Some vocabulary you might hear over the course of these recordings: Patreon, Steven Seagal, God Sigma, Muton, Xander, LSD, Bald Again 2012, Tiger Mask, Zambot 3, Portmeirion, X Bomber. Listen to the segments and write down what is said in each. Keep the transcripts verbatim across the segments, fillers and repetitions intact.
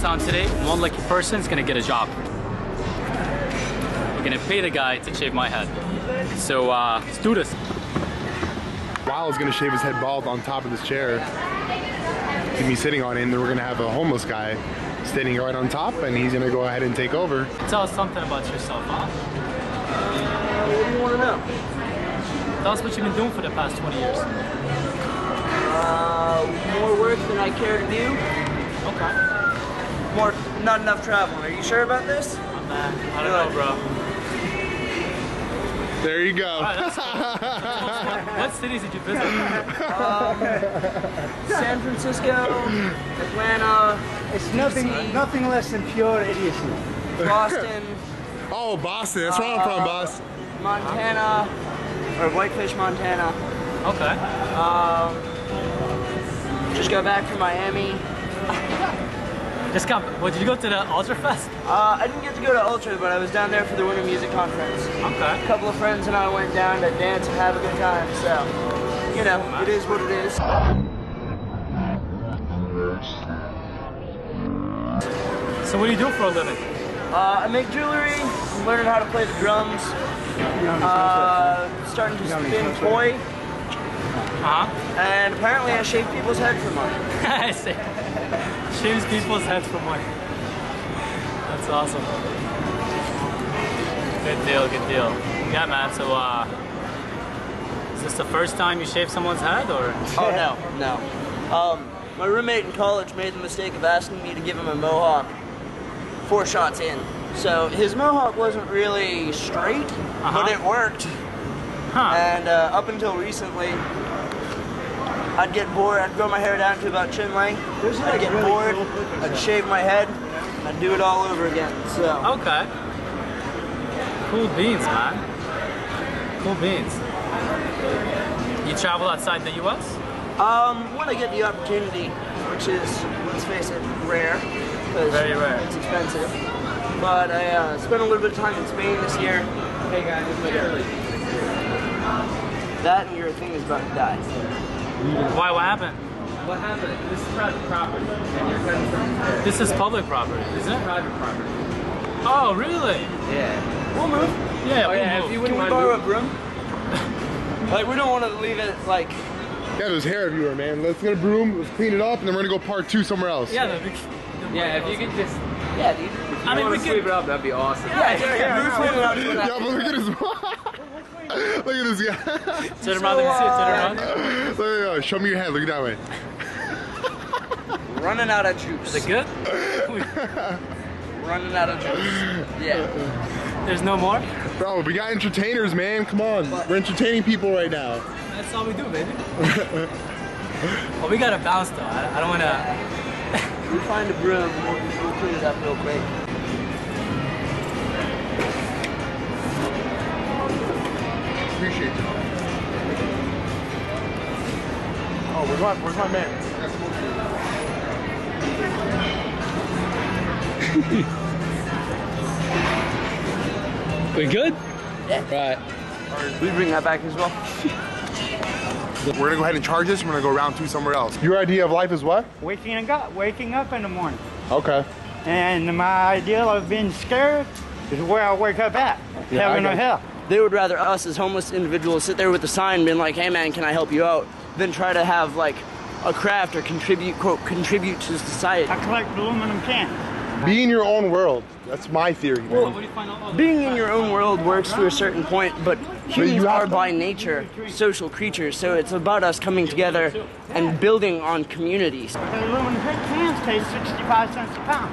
downtown today, and one lucky person is gonna get a job. We're gonna pay the guy to shave my head. So uh, let's do this. Wild is gonna shave his head bald on top of this chair. Keep me sitting on it, and then we're gonna have a homeless guy standing right on top, and he's gonna go ahead and take over. Tell us something about yourself, huh? Uh, what do you wanna know? Tell us what you've been doing for the past twenty years. Uh, more work than I care to do. Okay. More, not enough traveling. Are you sure about this? I'm not. I don't know, bro. There you go. Right, that's cool. What cities did you visit? Um, San Francisco, Atlanta. It's nothing, nothing less than pure idiocy. Boston. Oh, Boston. That's where I'm from, Boston. Montana, or Whitefish, Montana. Okay. Um, just got back from Miami. Just come. Well, did you go to the Ultra Fest? Uh, I didn't get to go to Ultra, but I was down there for the Winter Music Conference. Okay. A couple of friends and I went down to dance and have a good time. So, you know, it is what it is. So, what do you do for a living? Uh, I make jewelry. I'm learning how to play the drums. Uh, starting to spin koi. Uh huh? And apparently, I shave people's head for money. I see. Shaves people's heads for money. That's awesome. Good deal, good deal. Yeah, man. So, uh, is this the first time you shave someone's head, or? Oh no, no. Um, my roommate in college made the mistake of asking me to give him a mohawk four shots in. So his mohawk wasn't really straight, uh-huh. but it worked. Huh. And uh, up until recently, I'd get bored, I'd grow my hair down to about chin length, I'd get bored, I'd shave my head, I'd do it all over again, so. Okay. Cool beans, man. Cool beans. You travel outside the U S? Um, when I get the opportunity, which is, let's face it, rare. Very rare. It's expensive. But I uh, spent a little bit of time in Spain this year. Hey guys, my early. That and your thing is about to die. Why? What happened? What happened? This is private property, and you're cutting from there. This is public property, isn't this is it? Private property. Oh, really? Yeah. We'll move. Yeah. Oh, we'll yeah. Move. If you Can we borrow a broom? Like, we don't want to leave it like. Yeah, there's hair everywhere, man. Let's get a broom, let's clean it up, and then we're gonna go part two somewhere else. Yeah. That'd be, that'd be yeah. Awesome. If you could just. Yeah, dude. If you I mean, want we to could sweep it up. That'd be awesome. Yeah. Yeah. yeah, yeah, yeah, yeah, yeah but look at his. Look at this guy. Turn around, let me see it. Turn around. Look, show me your head. Look that way. Running out of juice. Is it good? Running out of juice. Yeah. There's no more? Bro, we got entertainers, man. Come on. But we're entertaining people right now. That's all we do, baby. Well, we got to bounce, though. I, I don't want to. We find a broom. We'll clean it up real quick. Appreciate it. Oh, where's my, where's my man? We good? Yeah. Right. We bring that back as well. We're gonna go ahead and charge this. We're gonna go round two somewhere else. Your idea of life is what? Waking up, waking up in the morning. Okay. And my idea of being scared is where I wake up at. Yeah, heaven or hell. They would rather us as homeless individuals sit there with a sign being like, hey man, can I help you out, than try to have like a craft or contribute, quote, contribute to society. I collect aluminum cans. Be in your own world. That's my theory. Well, being in your own world works to a certain point, but humans are by nature social creatures, so it's about us coming together and building on communities. The aluminum cans pay sixty-five cents a pound.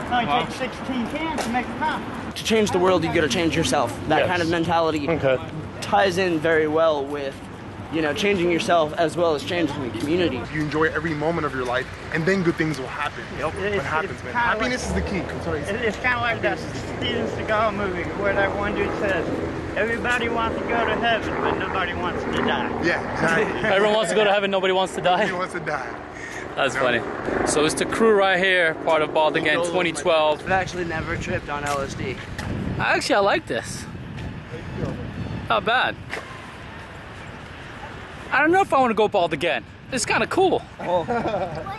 It only takes sixteen cans to make a pound. To change the world, you gotta change yourself. That yes. kind of mentality okay. ties in very well with, you know, changing yourself as well as changing the community. You enjoy every moment of your life, and then good things will happen. Yep, it happens, man. Happiness like, is the key. I'm sorry. It's kind of like that Steven Seagal movie where that one dude says, everybody wants to go to heaven, but nobody wants to die. Yeah, exactly. Everyone wants to go to heaven, nobody wants to die. Nobody wants to die. That's funny. So it's the crew right here, part of Bald Again twenty twelve. I've actually never tripped on L S D. Actually, I like this. Not bad. I don't know if I want to go bald again. It's kind of cool. Oh.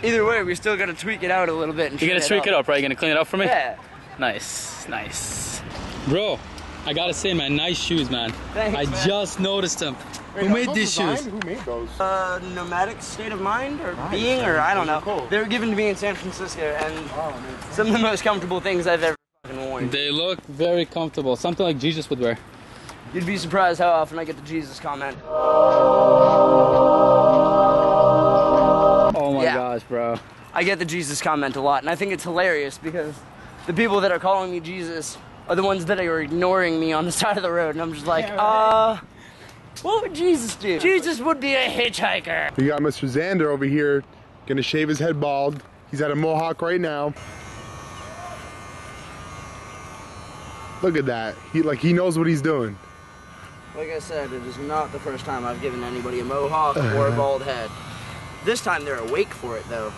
Either way, we still got to tweak it out a little bit. And you're going to tweak it up, right? You're going to clean it up for me? Yeah. Nice, nice. Bro, I got to say, man, nice shoes, man. Thanks, I man. just noticed them. Wait, Who made these design? shoes? Who made those? Uh, nomadic state of mind or nice. being or I don't know. Cool. They were given to me in San Francisco and oh, some of the most comfortable things I've ever worn. They look very comfortable. Something like Jesus would wear. You'd be surprised how often I get the Jesus comment. Oh my yeah. gosh, bro. I get the Jesus comment a lot, and I think it's hilarious because the people that are calling me Jesus are the ones that are ignoring me on the side of the road, and I'm just like, yeah, right. uh, what would Jesus do? Jesus would be a hitchhiker. We got Mister Xander over here, gonna shave his head bald. He's at a mohawk right now. Look at that. He like he knows what he's doing. Like I said, it is not the first time I've given anybody a mohawk or a bald head. This time they're awake for it, though.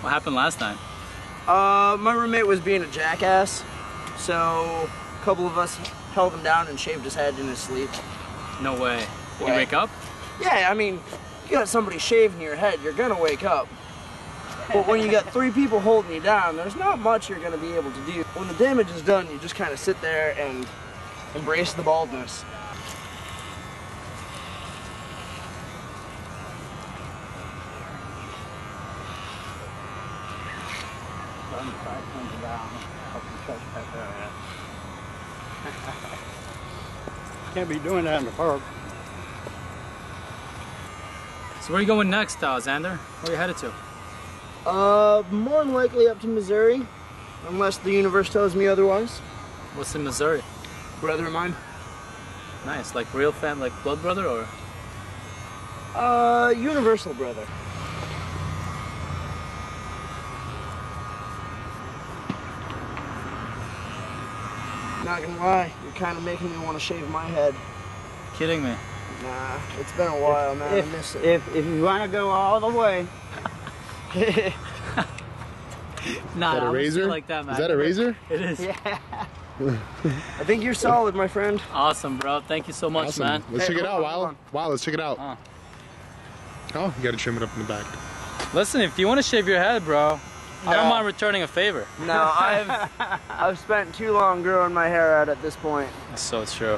What happened last time? Uh, my roommate was being a jackass, so a couple of us held him down and shaved his head in his sleep. No way. Did you wake up? Yeah, I mean, you got somebody shaving your head, you're gonna wake up. But when you got three people holding you down, there's not much you're gonna be able to do. When the damage is done, you just kind of sit there and embrace the baldness. Can't be doing that in the park. So where are you going next, uh, Xander? Where are you headed to? Uh, more than likely up to Missouri, unless the universe tells me otherwise. What's in Missouri? Brother of mine. Nice, like real fan, like blood brother, or? Uh, universal brother. Not gonna lie, you're kind of making me want to shave my head. Kidding me? Nah, it's been a while, if, man. If, I miss it. If, if you want to go all the way. Nah, is that a razor? Like that, man. Is that a razor? It is. Yeah. I think you're solid, my friend. Awesome, bro. Thank you so much, awesome. man. Let's hey, check it out, Wow. Wow, let's check it out. Uh. Oh, you gotta trim it up in the back. Listen, if you want to shave your head, bro, no. I don't mind returning a favor. No, I've I've spent too long growing my hair out at this point. That's so true.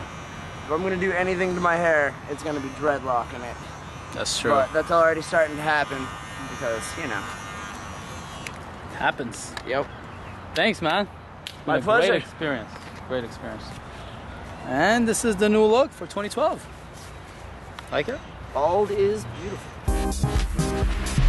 If I'm gonna do anything to my hair, it's gonna be dreadlocking it. That's true. But that's already starting to happen. Because, you know. It happens. Yep. Thanks, man. My pleasure. Great experience. Great experience. And this is the new look for twenty twelve. Like it? Bald is beautiful.